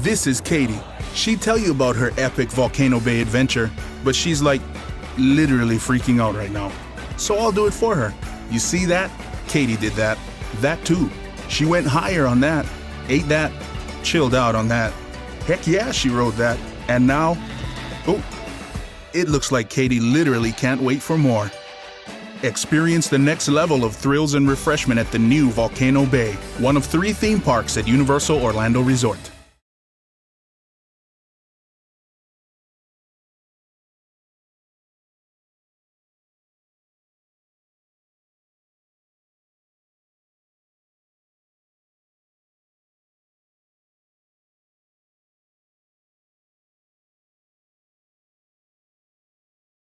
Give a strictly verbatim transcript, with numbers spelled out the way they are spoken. This is Katie. She'd tell you about her epic Volcano Bay adventure, but she's like literally freaking out right now. So I'll do it for her. You see that? Katie did that. That too. She went higher on that, ate that, chilled out on that. Heck yeah, she rode that. And now, oh, it looks like Katie literally can't wait for more. Experience the next level of thrills and refreshment at the new Volcano Bay, one of three theme parks at Universal Orlando Resort.